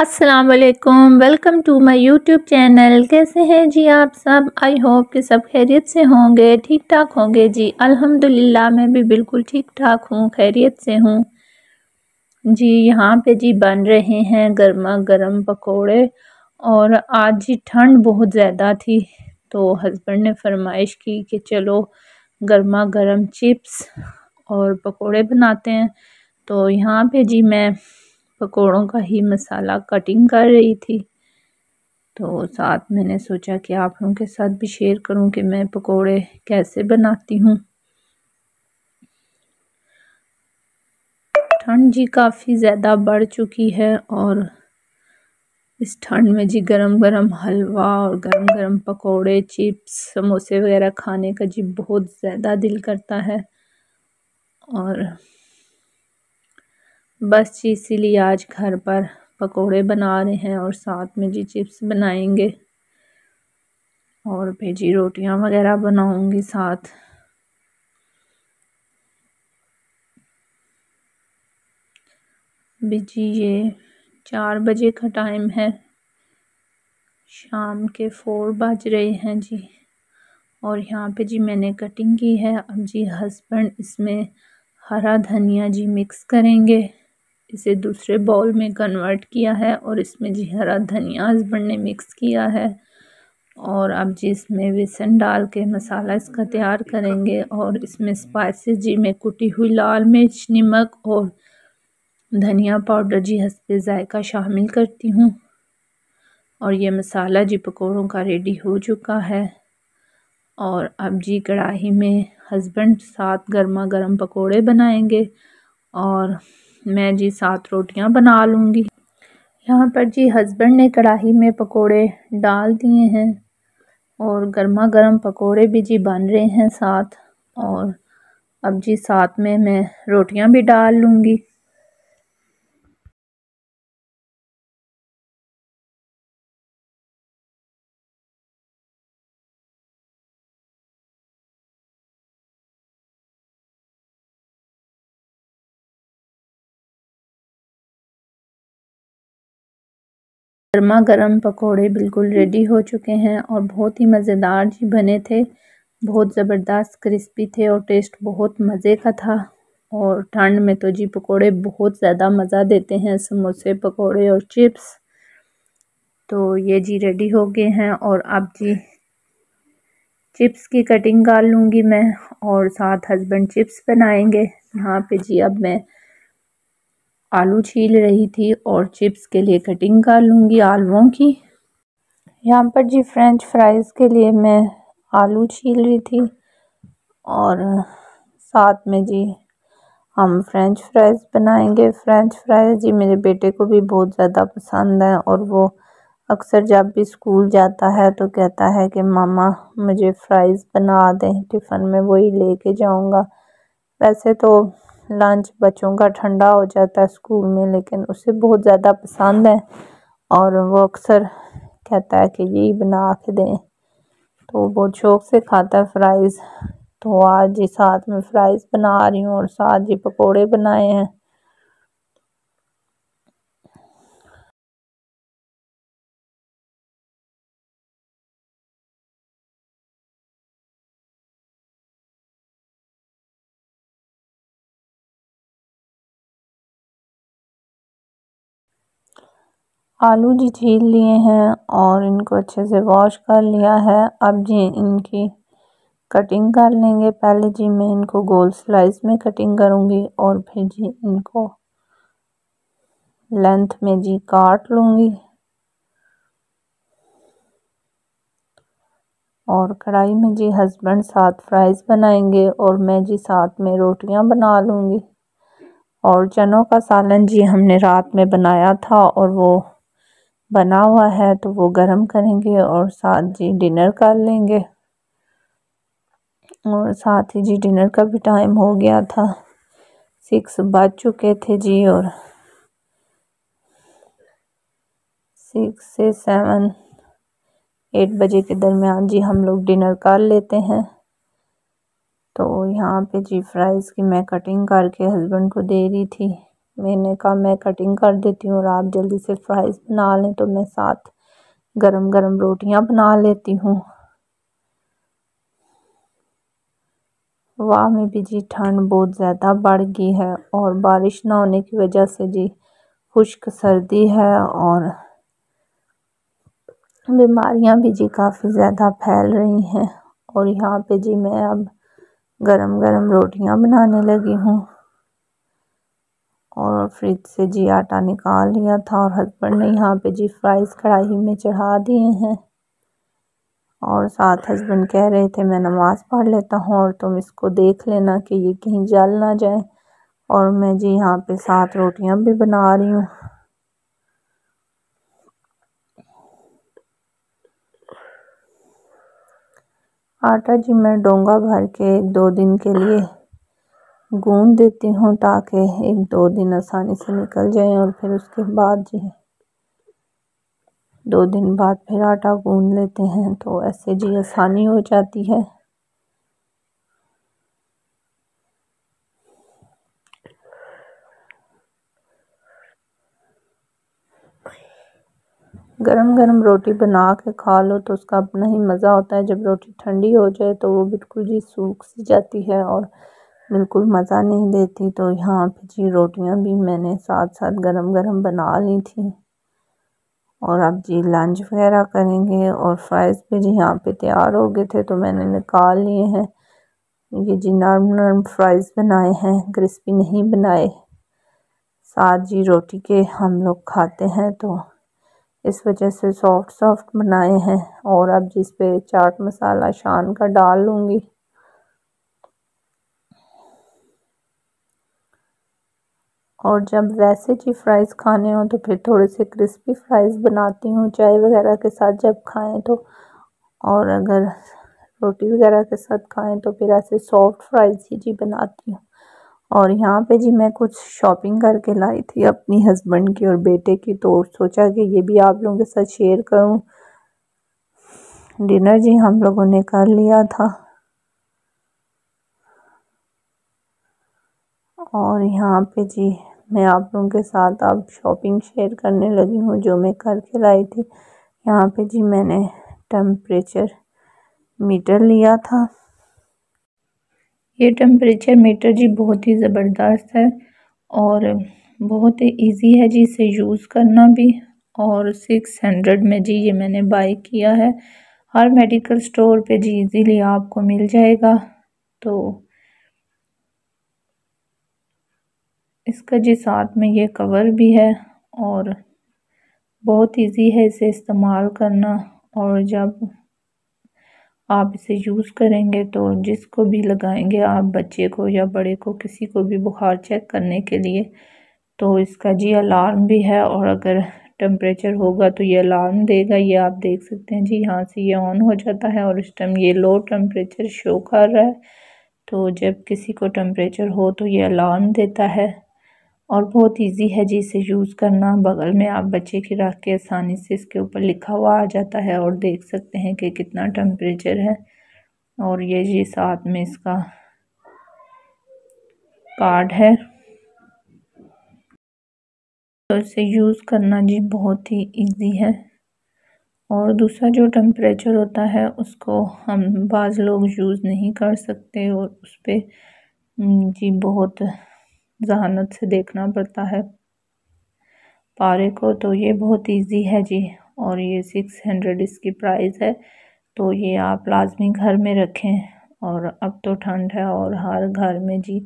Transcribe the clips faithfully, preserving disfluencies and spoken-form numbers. अस्सलाम वालेकुम, welcome to my YouTube channel. कैसे हैं जी आप सब? आई होप कि सब खैरियत से होंगे, ठीक ठाक होंगे जी। अल्हम्दुलिल्लाह मैं भी बिल्कुल ठीक ठाक हूँ, खैरियत से हूँ जी। यहाँ पे जी बन रहे हैं गर्मा गर्म पकोड़े। और आज जी ठंड बहुत ज़्यादा थी, तो हस्बैंड ने फरमाइश की कि चलो गर्मा गर्म चिप्स और पकोड़े बनाते हैं। तो यहाँ पे जी मैं पकोड़ों का ही मसाला कटिंग कर रही थी, तो साथ मैंने सोचा कि आप लोगों के साथ भी शेयर करूं कि मैं पकोड़े कैसे बनाती हूं। ठंड जी काफ़ी ज़्यादा बढ़ चुकी है और इस ठंड में जी गरम गरम हलवा और गरम गरम पकोड़े, चिप्स, समोसे वगैरह खाने का जी बहुत ज़्यादा दिल करता है। और बस जी इसीलिए आज घर पर पकोड़े बना रहे हैं और साथ में जी चिप्स बनाएंगे और फिर जी रोटियां वगैरह बनाऊंगी साथ। जी ये चार बजे का टाइम है, शाम के फोर बज रहे हैं जी। और यहाँ पे जी मैंने कटिंग की है। अब जी हस्बैंड इसमें हरा धनिया जी मिक्स करेंगे। इसे दूसरे बाउल में कन्वर्ट किया है और इसमें जी हरा धनिया हस्बैंड ने मिक्स किया है। और अब जी इसमें बेसन डाल के मसाला इसका तैयार करेंगे। और इसमें स्पाइसेस जी में कुटी हुई लाल मिर्च, नमक और धनिया पाउडर जी हस्बे जायका शामिल करती हूँ। और ये मसाला जी पकोड़ों का रेडी हो चुका है। और अब जी कढ़ाई में हस्बैंड साथ गर्मा गर्म पकोड़े बनाएंगे और मैं जी साथ रोटियां बना लूँगी। यहाँ पर जी हस्बैंड ने कढ़ाई में पकोड़े डाल दिए हैं और गर्मा गर्म पकोड़े भी जी बन रहे हैं साथ। और अब जी साथ में मैं रोटियां भी डाल लूँगी। गर्मा गर्म पकोड़े बिल्कुल रेडी हो चुके हैं और बहुत ही मज़ेदार जी बने थे, बहुत ज़बरदस्त क्रिस्पी थे और टेस्ट बहुत मज़े का था। और ठंड में तो जी पकोड़े बहुत ज़्यादा मज़ा देते हैं, समोसे, पकोड़े और चिप्स। तो ये जी रेडी हो गए हैं और अब जी चिप्स की कटिंग कर लूँगी मैं और साथ हस्बैंड चिप्स बनाएंगे। यहाँ पे जी अब मैं आलू छील रही थी और चिप्स के लिए कटिंग कर लूँगी आलुओं की। यहाँ पर जी फ्रेंच फ्राइज़ के लिए मैं आलू छील रही थी और साथ में जी हम फ्रेंच फ्राइज़ बनाएंगे। फ्रेंच फ्राइज़ जी मेरे बेटे को भी बहुत ज़्यादा पसंद है और वो अक्सर जब भी स्कूल जाता है तो कहता है कि मामा मुझे फ़्राइज़ बना दें, टिफ़िन में वही लेके जाऊँगा। वैसे तो लंच बच्चों का ठंडा हो जाता है स्कूल में, लेकिन उसे बहुत ज़्यादा पसंद है और वो अक्सर कहता है कि यही बना के दें, तो बहुत शौक़ से खाता है फ्राइज़। तो आज जी साथ में फ्राइज़ बना रही हूँ और साथ जी पकोड़े बनाए हैं। आलू जी छील लिए हैं और इनको अच्छे से वॉश कर लिया है। अब जी इनकी कटिंग कर लेंगे। पहले जी मैं इनको गोल स्लाइस में कटिंग करूँगी और फिर जी इनको लेंथ में जी काट लूँगी। और कढ़ाई में जी हस्बैंड साथ फ्राइज़ बनाएंगे और मैं जी साथ में रोटियां बना लूँगी। और चनों का सालन जी हमने रात में बनाया था और वो बना हुआ है, तो वो गरम करेंगे और साथ जी डिनर कर लेंगे। और साथ ही जी डिनर का भी टाइम हो गया था, सिक्स बज चुके थे जी। और सिक्स से सेवन एट बजे के दरमियान जी हम लोग डिनर कर लेते हैं। तो यहाँ पे जी फ्राइज़ की मैं कटिंग करके हस्बैंड को दे रही थी। मैंने कहा मैं कटिंग कर देती हूँ और आप जल्दी से फ्राइज़ बना लें, तो मैं साथ गरम गरम रोटियाँ बना लेती हूँ। वाह में भी जी ठंड बहुत ज़्यादा बढ़ गई है और बारिश ना होने की वजह से जी खुश्क सर्दी है और बीमारियां भी जी काफ़ी ज़्यादा फैल रही हैं। और यहाँ पे जी मैं अब गरम गरम रोटियां बनाने लगी हूँ और फ्रिज से जी आटा निकाल लिया था और हस्बैंड ने यहाँ पे जी फ्राइज़ कढ़ाई में चढ़ा दिए हैं और साथ हस्बैंड कह रहे थे मैं नमाज़ पढ़ लेता हूँ और तुम इसको देख लेना कि ये कहीं जल ना जाए। और मैं जी यहाँ पे साथ रोटियाँ भी बना रही हूँ। आटा जी मैं डोंगा भर के एक दो दिन के लिए गूंद देती हूँ ताकि एक दो दिन आसानी से निकल जाए और फिर उसके बाद जी दो दिन बाद फिर आटा गूंद लेते हैं, तो ऐसे जी आसानी हो जाती है। गरम गरम रोटी बना के खा लो तो उसका अपना ही मज़ा होता है, जब रोटी ठंडी हो जाए तो वो बिल्कुल जी सूख सी जाती है और बिल्कुल मज़ा नहीं देती। तो यहाँ पे जी रोटियाँ भी मैंने साथ साथ गरम गरम बना ली थी और अब जी लंच वगैरह करेंगे। और फ्राइज़ भी जी यहाँ पे तैयार हो गए थे तो मैंने निकाल लिए हैं। ये जी नरम नरम फ्राइज़ बनाए हैं, क्रिस्पी नहीं बनाए। साथ जी रोटी के हम लोग खाते हैं तो इस वजह से सॉफ्ट सॉफ्ट बनाए हैं। और अब जिस पे चाट मसाला शान का डाल लूँगी। और जब वैसे जी फ्राइज़ खाने हों तो फिर थोड़े से क्रिस्पी फ्राइज़ बनाती हूँ चाय वगैरह के साथ जब खाएं तो, और अगर रोटी वगैरह के साथ खाएं तो फिर ऐसे सॉफ्ट फ्राइज़ ही जी बनाती हूँ। और यहाँ पे जी मैं कुछ शॉपिंग करके लाई थी अपनी हस्बैंड की और बेटे की, तो सोचा कि ये भी आप लोगों के साथ शेयर करूँ। डिनर जी हम लोगों ने कर लिया था और यहाँ पे जी मैं आप लोगों के साथ अब शॉपिंग शेयर करने लगी हूँ जो मैं करके लाई थी। यहाँ पे जी मैंने टेम्परेचर मीटर लिया था। ये टेम्परेचर मीटर जी बहुत ही ज़बरदस्त है और बहुत ही ईजी है जी इसे यूज़ करना भी। और सिक्स हंड्रेड में जी ये मैंने बाई किया है। हर मेडिकल स्टोर पे जी इजीली आपको मिल जाएगा। तो इसका जी साथ में ये कवर भी है और बहुत इजी है इसे इस्तेमाल करना। और जब आप इसे यूज़ करेंगे तो जिसको भी लगाएंगे आप, बच्चे को या बड़े को, किसी को भी बुखार चेक करने के लिए, तो इसका जी अलार्म भी है और अगर टेम्परेचर होगा तो ये अलार्म देगा। ये आप देख सकते हैं जी, यहाँ से ये ऑन हो जाता है और इस टाइम ये लो टेम्परेचर शो कर रहा है। तो जब किसी को टेम्परेचर हो तो ये अलार्म देता है और बहुत इजी है जी इसे यूज़ करना। बगल में आप बच्चे की रख के आसानी से इसके ऊपर लिखा हुआ आ जाता है और देख सकते हैं कि कितना टेम्परेचर है। और ये जी साथ में इसका कार्ड है। तो इसे यूज़ करना जी बहुत ही इजी है। और दूसरा जो टेम्परेचर होता है उसको हम बाज़ लोग यूज़ नहीं कर सकते और उस पर जी बहुत ज़हानत से देखना पड़ता है पारे को, तो ये बहुत इजी है जी। और ये सिक्स हंड्रेड इसकी प्राइस है, तो ये आप लाजमी घर में रखें। और अब तो ठंड है और हर घर में जी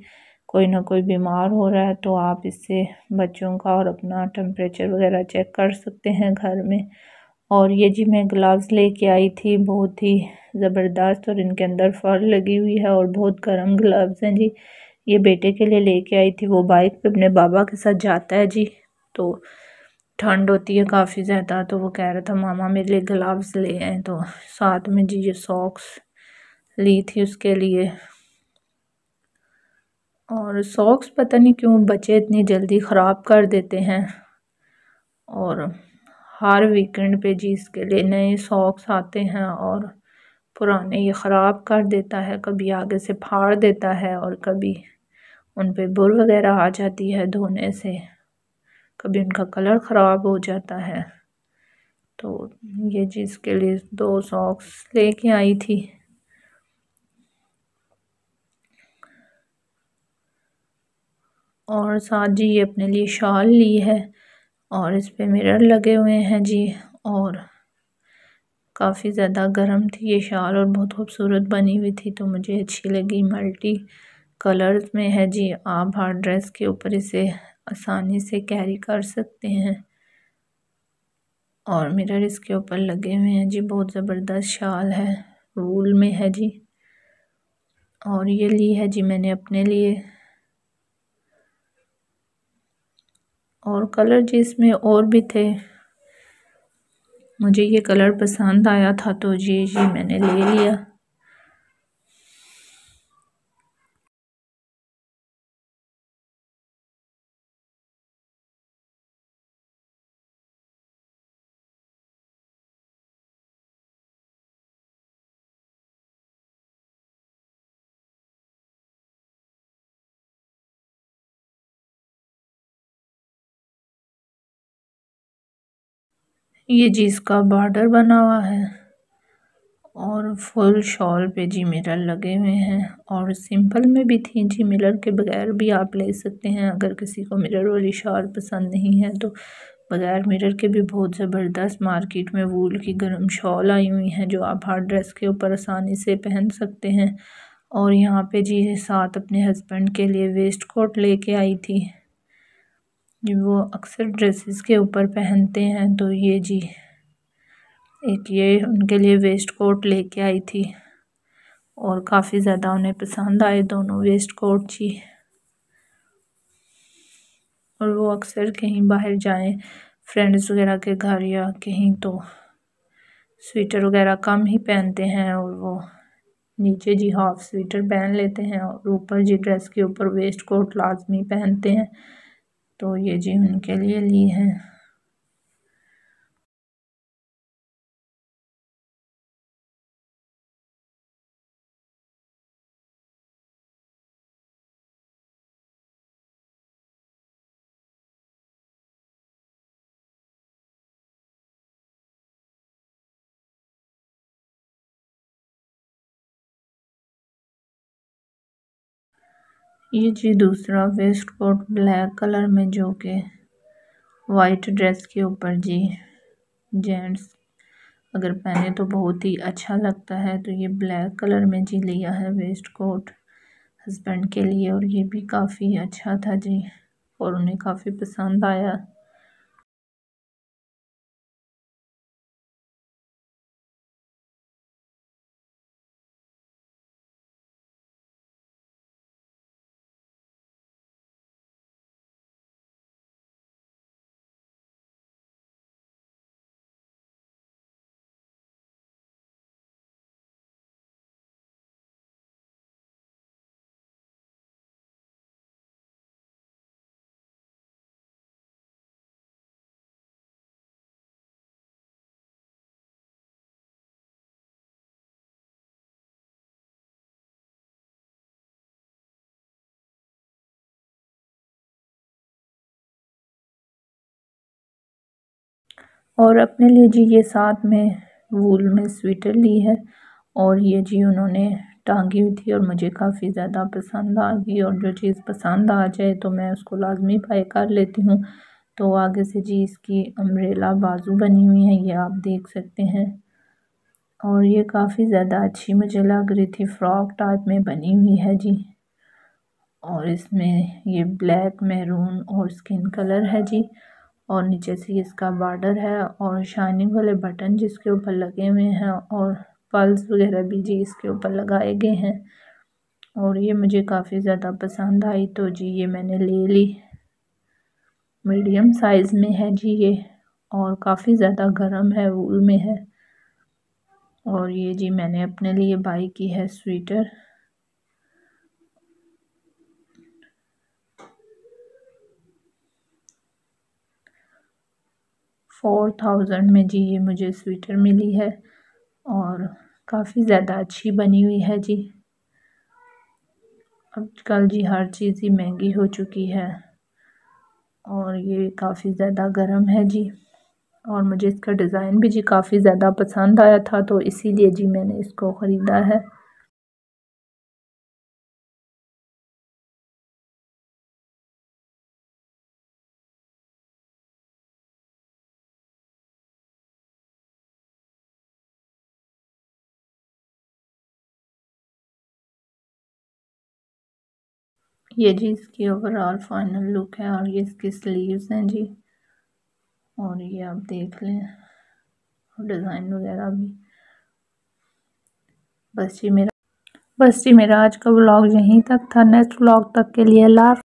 कोई ना कोई बीमार हो रहा है, तो आप इससे बच्चों का और अपना टेम्परेचर वगैरह चेक कर सकते हैं घर में। और ये जी मैं ग्लव्स लेके आई थी, बहुत ही ज़बरदस्त, और इनके अंदर फर लगी हुई है और बहुत गर्म ग्लव्स हैं जी। ये बेटे के लिए लेके आई थी, वो बाइक पे अपने बाबा के साथ जाता है जी, तो ठंड होती है काफ़ी ज़्यादा, तो वो कह रहा था मामा मेरे लिए ग्लव्स ले आए। तो साथ में जी ये सॉक्स ली थी उसके लिए। और सॉक्स पता नहीं क्यों बच्चे इतनी जल्दी ख़राब कर देते हैं। और हर वीकेंड पे जी इसके लिए नए सॉक्स आते हैं और पुराने ये ख़राब कर देता है, कभी आगे से फाड़ देता है और कभी उन पर बुर वगैरह आ जाती है धोने से, कभी उनका कलर ख़राब हो जाता है। तो ये चीज़ इसके लिए दो सॉक्स लेके आई थी। और साथ जी ये अपने लिए शाल ली है और इस पे मिरर लगे हुए हैं जी। और काफ़ी ज़्यादा गर्म थी ये शाल और बहुत खूबसूरत बनी हुई थी, तो मुझे अच्छी लगी। मल्टी कलर्स में है जी, आप हर ड्रेस के ऊपर इसे आसानी से कैरी कर सकते हैं। और मिरर इसके ऊपर लगे हुए हैं जी। बहुत ज़बरदस्त शाल है, वूल में है जी। और ये ली है जी मैंने अपने लिए। और कलर जी इसमें और भी थे, मुझे ये कलर पसंद आया था तो ये जी मैंने ले लिया। ये जी इसका बॉर्डर बना हुआ है और फुल शॉल पे जी मिरर लगे हुए हैं। और सिंपल में भी थी जी, मिरर के बगैर भी आप ले सकते हैं। अगर किसी को मिरर वाली शॉल पसंद नहीं है तो बगैर मिरर के भी बहुत ज़बरदस्त मार्केट में वूल की गर्म शॉल आई हुई हैं जो आप हर ड्रेस के ऊपर आसानी से पहन सकते हैं। और यहाँ पे जी साथ अपने हस्बैंड के लिए वेस्ट कोट लेके आई थी, वो अक्सर ड्रेसेस के ऊपर पहनते हैं। तो ये जी एक ये उनके लिए वेस्ट कोट लेके आई थी और काफ़ी ज़्यादा उन्हें पसंद आए दोनों वेस्ट कोट जी। और वो अक्सर कहीं बाहर जाएं फ्रेंड्स वगैरह के घर या कहीं, तो स्वेटर वगैरह कम ही पहनते हैं और वो नीचे जी हाफ स्वेटर पहन लेते हैं और ऊपर जी ड्रेस के ऊपर वेस्ट कोट लाजमी पहनते हैं। तो ये जी उनके लिए ली है। ये जी दूसरा वेस्ट कोट ब्लैक कलर में, जो कि वाइट ड्रेस के ऊपर जी जेंट्स अगर पहने तो बहुत ही अच्छा लगता है। तो ये ब्लैक कलर में जी लिया है वेस्ट कोट हस्बैंड के लिए और ये भी काफ़ी अच्छा था जी और उन्हें काफ़ी पसंद आया। और अपने लिए जी ये साथ में वूल में स्वेटर ली है और ये जी उन्होंने टांगी हुई थी और मुझे काफ़ी ज़्यादा पसंद आ गई। और जो चीज़ पसंद आ जाए तो मैं उसको लाजमी बाय कर लेती हूँ। तो आगे से जी इसकी अम्ब्रेला बाजू बनी हुई है, ये आप देख सकते हैं। और ये काफ़ी ज़्यादा अच्छी मुझे लग रही थी, फ्रॉक टाइप में बनी हुई है जी। और इसमें ये ब्लैक, मैरून और स्किन कलर है जी। और नीचे से इसका बॉर्डर है और शाइनिंग वाले बटन जिसके ऊपर लगे हुए हैं और पर्ल्स वगैरह भी जी इसके ऊपर लगाए गए हैं। और ये मुझे काफ़ी ज़्यादा पसंद आई तो जी ये मैंने ले ली। मीडियम साइज़ में है जी ये और काफ़ी ज़्यादा गर्म है, वूल में है। और ये जी मैंने अपने लिए बाई की है स्वेटर। फोर थाउजेंड में जी ये मुझे स्वेटर मिली है और काफ़ी ज़्यादा अच्छी बनी हुई है जी। आजकल जी हर चीज़ ही महंगी हो चुकी है और ये काफ़ी ज़्यादा गर्म है जी। और मुझे इसका डिज़ाइन भी जी काफ़ी ज़्यादा पसंद आया था तो इसीलिए जी मैंने इसको ख़रीदा है। ये जी इसकी ओवरऑल फाइनल लुक है और ये इसकी स्लीव्स हैं जी। और ये आप देख लें और डिज़ाइन वगैरह भी। बस जी मेरा बस जी मेरा आज का व्लॉग यहीं तक था। नेक्स्ट व्लॉग तक के लिए लाभ।